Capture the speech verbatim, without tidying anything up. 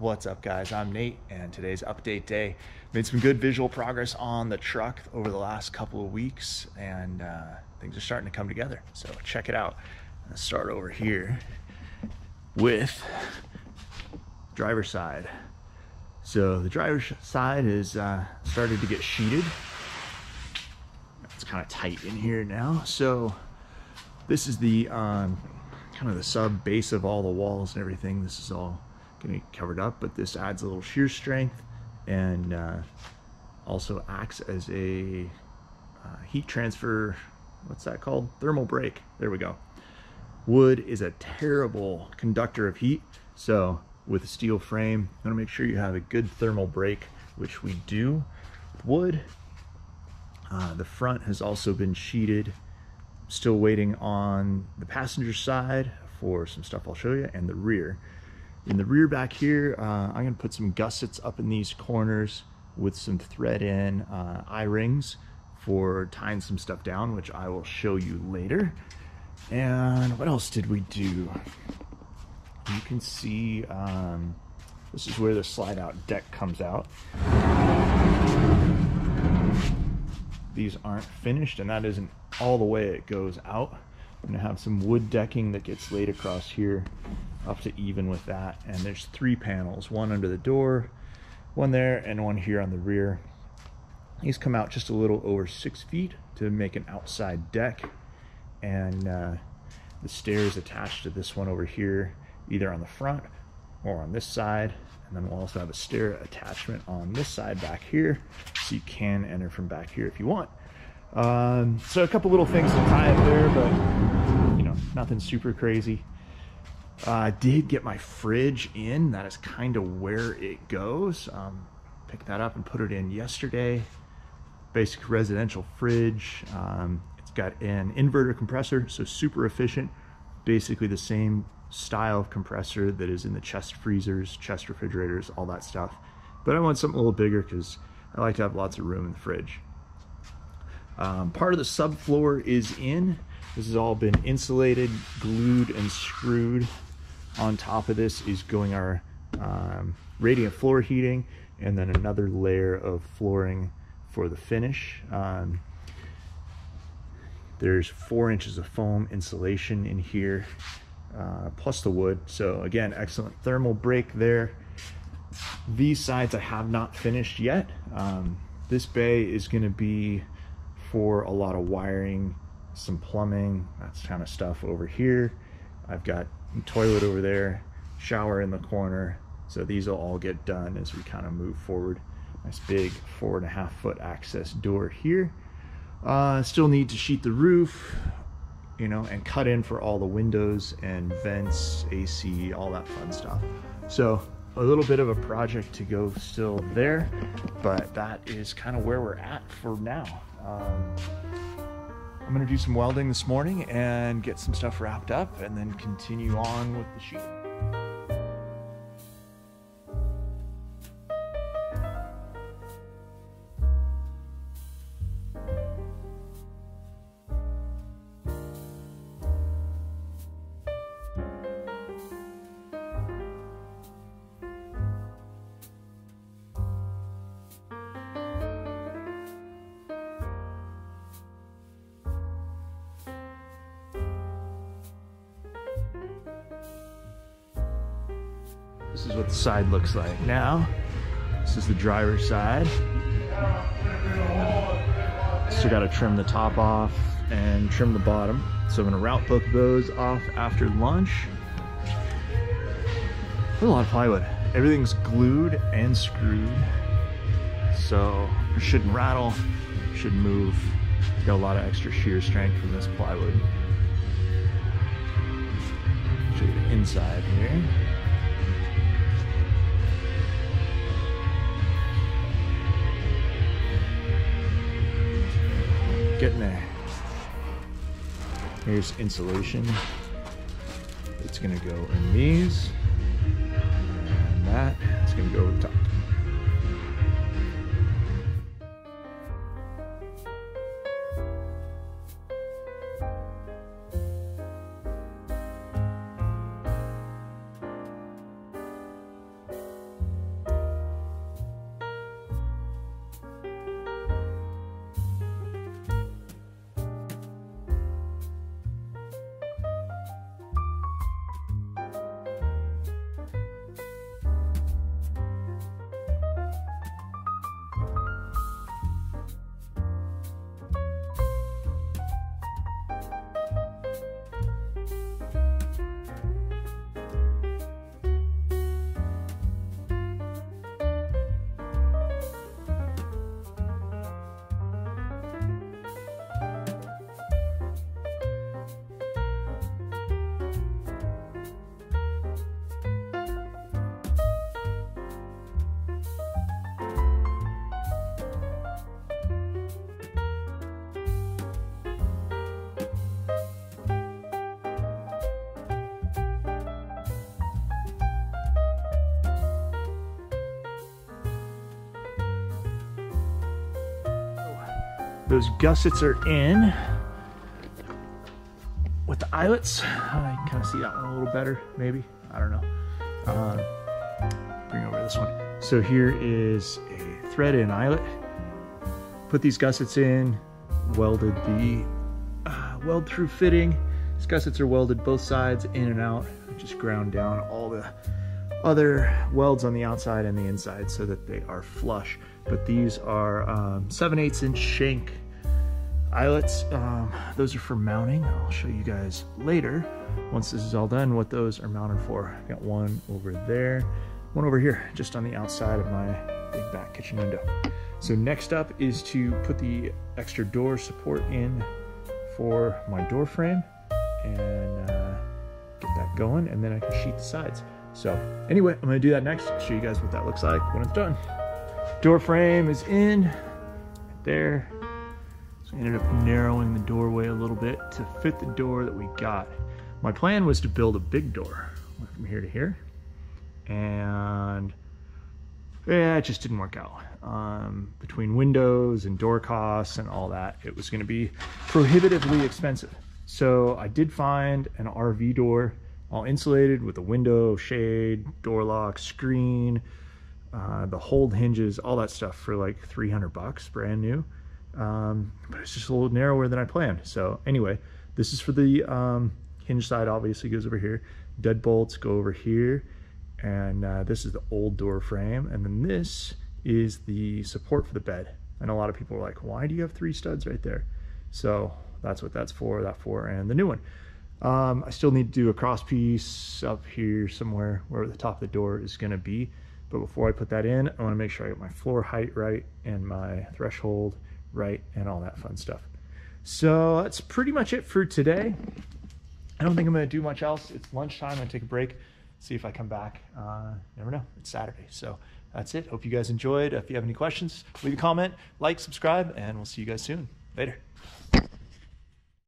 What's up, guys? I'm Nate, and today's update day. Made some good visual progress on the truck over the last couple of weeks, and uh, things are starting to come together, so check it out. Let's start over here with driver's side. So the driver's side is uh, started to get sheeted. It's kind of tight in here now. So this is the um, kind of the sub base of all the walls and everything. This is all gonna be covered up, but this adds a little shear strength and uh, also acts as a uh, heat transfer. What's that called? Thermal break. There we go. Wood is a terrible conductor of heat, so with a steel frame, you want to make sure you have a good thermal break, which we do with wood. Uh, the front has also been sheeted. Still waiting on the passenger side for some stuff I'll show you, and the rear. In the rear back here, uh, I'm going to put some gussets up in these corners with some thread in uh, eye-rings for tying some stuff down, which I will show you later. And what else did we do? You can see um, this is where the slide-out deck comes out. These aren't finished, and that isn't all the way it goes out. I'm going to have some wood decking that gets laid across here up to even with that, and there's three panels, one under the door, one there, and one here on the rear. These come out just a little over six feet to make an outside deck, and uh, the stairs attached to this one over here, either on the front or on this side, and then we'll also have a stair attachment on this side back here, so you can enter from back here if you want. Um, so a couple little things to tie up there, but you know, nothing super crazy. I uh, did get my fridge in. That is kind of where it goes. Um, picked that up and put it in yesterday. Basic residential fridge. Um, it's got an inverter compressor, so super efficient. Basically the same style of compressor that is in the chest freezers, chest refrigerators, all that stuff. But I want something a little bigger because I like to have lots of room in the fridge. Um, part of the subfloor is in. This has all been insulated, glued, and screwed. On top of this is going our um, radiant floor heating, and then another layer of flooring for the finish. Um, there's four inches of foam insulation in here, uh, plus the wood. So again, excellent thermal break there. These sides I have not finished yet. Um, this bay is going to be for a lot of wiring, some plumbing, that kind of stuff over here. I've got a toilet over there, shower in the corner. So these will all get done as we kind of move forward. Nice big four and a half foot access door here. Uh, still need to sheet the roof, you know, and cut in for all the windows and vents, A C, all that fun stuff. So a little bit of a project to go still there, but that is kind of where we're at for now. Um, I'm gonna do some welding this morning and get some stuff wrapped up and then continue on with the sheet. This is what the side looks like now. This is the driver's side. Still gotta trim the top off and trim the bottom. So I'm gonna route both of those off after lunch. There's a lot of plywood. Everything's glued and screwed. So it shouldn't rattle, it shouldn't move. It's got a lot of extra shear strength from this plywood. Show you the inside here. Getting there. Here's insulation. It's gonna go in these, and that it's gonna go over the top. Those gussets are in with the eyelets. I kind of see that one a little better, maybe. I don't know. Um, bring over this one. So here is a thread and eyelet. Put these gussets in, welded the uh, weld through fitting. These gussets are welded both sides, in and out. I just ground down all the other welds on the outside and the inside so that they are flush. But these are um, seven eighths inch shank eyelets. Um, those are for mounting. I'll show you guys later, once this is all done, what those are mounted for. I've got one over there, one over here, just on the outside of my big back kitchen window. So next up is to put the extra door support in for my door frame and uh, get that going, and then I can sheet the sides. So anyway, I'm gonna do that next, show you guys what that looks like when it's done. Door frame is in, right there. So I ended up narrowing the doorway a little bit to fit the door that we got. My plan was to build a big door from here to here, and yeah, it just didn't work out. Um, between windows and door costs and all that, it was gonna be prohibitively expensive. So I did find an R V door, all insulated with a window, shade, door lock, screen, uh, the hold hinges, all that stuff for like three hundred bucks, brand new. Um, but it's just a little narrower than I planned. So anyway, this is for the um, hinge side, obviously goes over here. Deadbolts go over here. And uh, this is the old door frame. And then this is the support for the bed. And a lot of people are like, why do you have three studs right there? So that's what that's for, that for, and the new one. Um, I still need to do a cross piece up here somewhere where the top of the door is gonna be. But before I put that in, I wanna make sure I get my floor height right and my threshold right and all that fun stuff. So that's pretty much it for today. I don't think I'm gonna do much else. It's lunchtime, I'm gonna take a break, see if I come back. Uh, never know, it's Saturday. So that's it, hope you guys enjoyed. If you have any questions, leave a comment, like, subscribe, and we'll see you guys soon. Later.